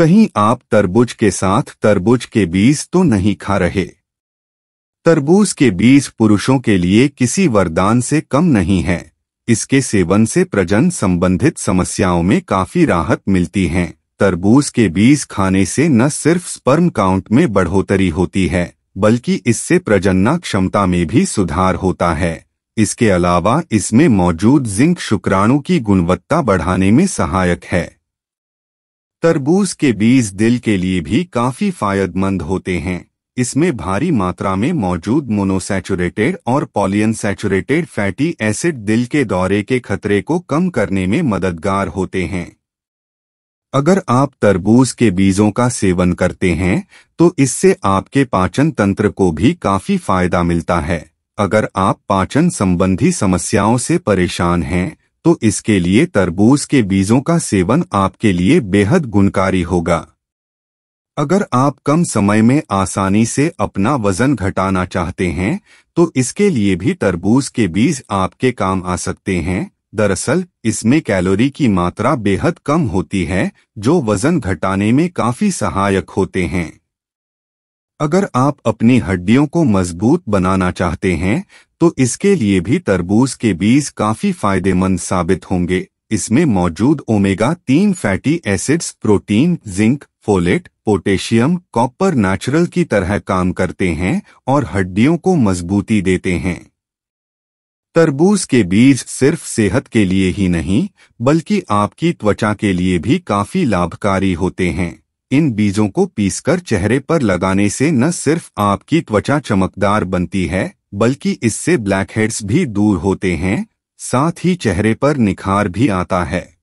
कहीं आप तरबूज के साथ तरबूज के बीज तो नहीं खा रहे। तरबूज के बीज पुरुषों के लिए किसी वरदान से कम नहीं है। इसके सेवन से प्रजनन संबंधित समस्याओं में काफी राहत मिलती है। तरबूज के बीज खाने से न सिर्फ स्पर्म काउंट में बढ़ोतरी होती है, बल्कि इससे प्रजनन क्षमता में भी सुधार होता है। इसके अलावा इसमें मौजूद जिंक शुक्राणु की गुणवत्ता बढ़ाने में सहायक है। तरबूज के बीज दिल के लिए भी काफी फायदेमंद होते हैं। इसमें भारी मात्रा में मौजूद मोनोसैचुरेटेड और पॉलीअनसैचुरेटेड फैटी एसिड दिल के दौरे के खतरे को कम करने में मददगार होते हैं। अगर आप तरबूज के बीजों का सेवन करते हैं तो इससे आपके पाचन तंत्र को भी काफी फायदा मिलता है। अगर आप पाचन संबंधी समस्याओं से परेशान हैं तो इसके लिए तरबूज के बीजों का सेवन आपके लिए बेहद गुणकारी होगा। अगर आप कम समय में आसानी से अपना वजन घटाना चाहते हैं तो इसके लिए भी तरबूज के बीज आपके काम आ सकते हैं। दरअसल इसमें कैलोरी की मात्रा बेहद कम होती है, जो वजन घटाने में काफी सहायक होते हैं। अगर आप अपनी हड्डियों को मजबूत बनाना चाहते हैं तो इसके लिए भी तरबूज के बीज काफी फायदेमंद साबित होंगे। इसमें मौजूद ओमेगा-3 fatty acids protein, zinc, folate, potassium, copper natural की तरह काम करते हैं और हड्डियों को मजबूती देते हैं। तरबूज के बीज सिर्फ सेहत के लिए ही नहीं, बल्कि आपकी त्वचा के लिए भी काफी लाभकारी होते हैं। इन बीजों को पीसकर चेहरे पर लगाने से न सिर्फ आपकी त्वचा चमकदार बनती है, बल्कि इससे ब्लैकहेड्स भी दूर होते हैं, साथ ही चेहरे पर निखार भी आता है।